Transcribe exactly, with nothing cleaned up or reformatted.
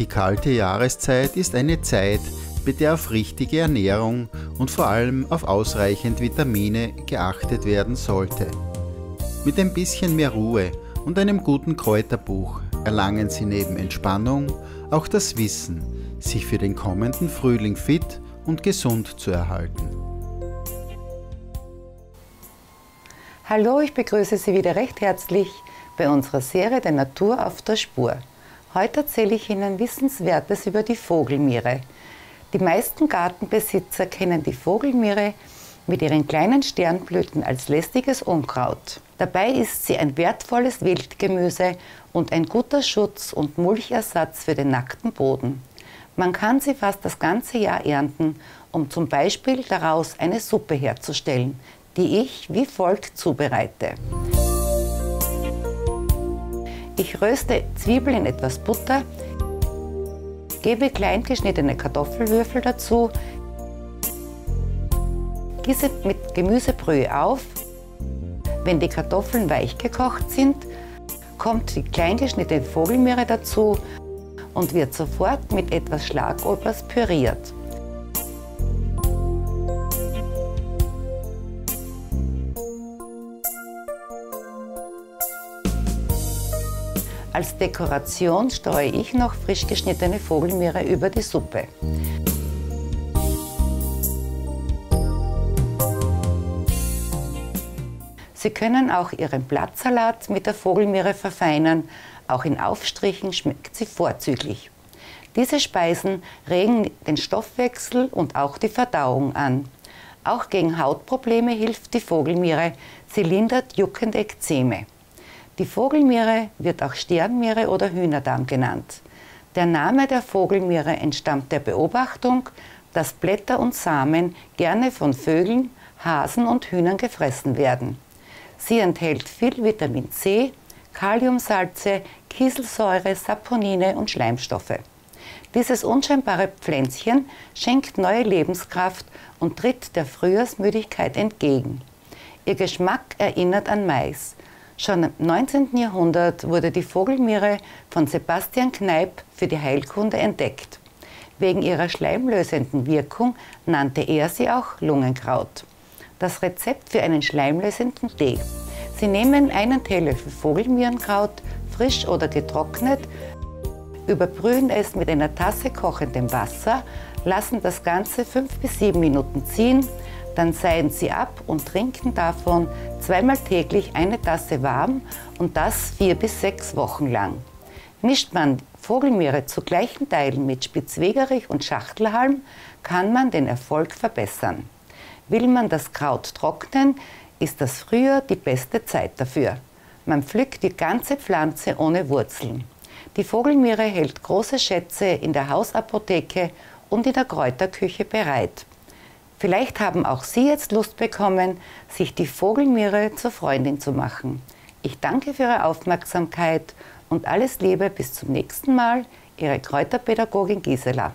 Die kalte Jahreszeit ist eine Zeit, bei der auf richtige Ernährung und vor allem auf ausreichend Vitamine geachtet werden sollte. Mit ein bisschen mehr Ruhe und einem guten Kräuterbuch erlangen Sie neben Entspannung auch das Wissen, sich für den kommenden Frühling fit und gesund zu erhalten. Hallo, ich begrüße Sie wieder recht herzlich bei unserer Serie der Natur auf der Spur. Heute erzähle ich Ihnen Wissenswertes über die Vogelmiere. Die meisten Gartenbesitzer kennen die Vogelmiere mit ihren kleinen Sternblüten als lästiges Unkraut. Dabei ist sie ein wertvolles Wildgemüse und ein guter Schutz und Mulchersatz für den nackten Boden. Man kann sie fast das ganze Jahr ernten, um zum Beispiel daraus eine Suppe herzustellen, die ich wie folgt zubereite. Ich röste Zwiebeln in etwas Butter, gebe klein geschnittene Kartoffelwürfel dazu, gieße mit Gemüsebrühe auf. Wenn die Kartoffeln weich gekocht sind, kommt die klein geschnittene Vogelmiere dazu und wird sofort mit etwas Schlagobers püriert. Als Dekoration streue ich noch frisch geschnittene Vogelmiere über die Suppe. Sie können auch Ihren Blattsalat mit der Vogelmiere verfeinern, auch in Aufstrichen schmeckt sie vorzüglich. Diese Speisen regen den Stoffwechsel und auch die Verdauung an. Auch gegen Hautprobleme hilft die Vogelmiere, sie lindert juckende Ekzeme. Die Vogelmiere wird auch Sternmiere oder Hühnerdarm genannt. Der Name der Vogelmiere entstammt der Beobachtung, dass Blätter und Samen gerne von Vögeln, Hasen und Hühnern gefressen werden. Sie enthält viel Vitamin C, Kaliumsalze, Kieselsäure, Saponine und Schleimstoffe. Dieses unscheinbare Pflänzchen schenkt neue Lebenskraft und tritt der Frühjahrsmüdigkeit entgegen. Ihr Geschmack erinnert an Mais. Schon im neunzehnten Jahrhundert wurde die Vogelmiere von Sebastian Kneipp für die Heilkunde entdeckt. Wegen ihrer schleimlösenden Wirkung nannte er sie auch Lungenkraut. Das Rezept für einen schleimlösenden Tee. Sie nehmen einen Teelöffel Vogelmierenkraut, frisch oder getrocknet, überbrühen es mit einer Tasse kochendem Wasser, lassen das Ganze fünf bis sieben Minuten ziehen, dann seien Sie ab und trinken davon zweimal täglich eine Tasse warm und das vier bis sechs Wochen lang. Mischt man Vogelmiere zu gleichen Teilen mit Spitzwegerich und Schachtelhalm, kann man den Erfolg verbessern. Will man das Kraut trocknen, ist das Frühjahr die beste Zeit dafür. Man pflückt die ganze Pflanze ohne Wurzeln. Die Vogelmiere hält große Schätze in der Hausapotheke und in der Kräuterküche bereit. Vielleicht haben auch Sie jetzt Lust bekommen, sich die Vogelmiere zur Freundin zu machen. Ich danke für Ihre Aufmerksamkeit und alles Liebe bis zum nächsten Mal, Ihre Kräuterpädagogin Gisela.